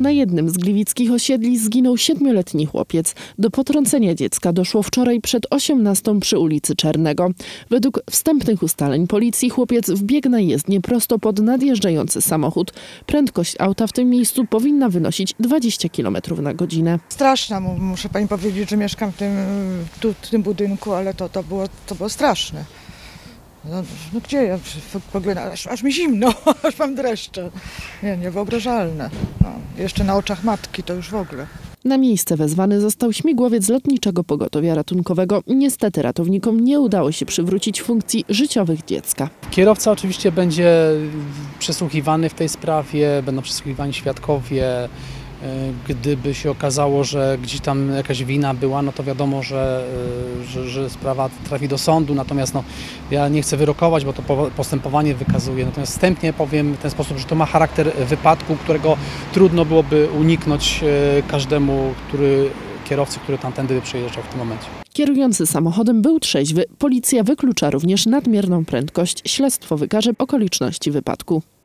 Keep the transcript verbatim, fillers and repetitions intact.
Na jednym z gliwickich osiedli zginął siedmioletni chłopiec. Do potrącenia dziecka doszło wczoraj przed osiemnastą przy ulicy Czernego. Według wstępnych ustaleń policji chłopiec wbiegł na jezdnię prosto pod nadjeżdżający samochód. Prędkość auta w tym miejscu powinna wynosić dwadzieścia kilometrów na godzinę. Straszna, muszę pani powiedzieć, że mieszkam w tym, tu, w tym budynku, ale to, to, było, to było straszne. No, no gdzie ja w ogóle, aż, aż mi zimno, aż mam dreszcze. Nie, niewyobrażalne. No, jeszcze na oczach matki to już w ogóle. Na miejsce wezwany został śmigłowiec Lotniczego Pogotowia Ratunkowego. Niestety ratownikom nie udało się przywrócić funkcji życiowych dziecka. Kierowca oczywiście będzie przesłuchiwany w tej sprawie, będą przesłuchiwani świadkowie. Gdyby się okazało, że gdzieś tam jakaś wina była, no to wiadomo, że, że, że sprawa trafi do sądu, natomiast no, ja nie chcę wyrokować, bo to postępowanie wykazuje. Natomiast wstępnie powiem w ten sposób, że to ma charakter wypadku, którego trudno byłoby uniknąć każdemu, który, kierowcy, który tamtędy przejeżdżał w tym momencie. Kierujący samochodem był trzeźwy. Policja wyklucza również nadmierną prędkość. Śledztwo wykaże okoliczności wypadku.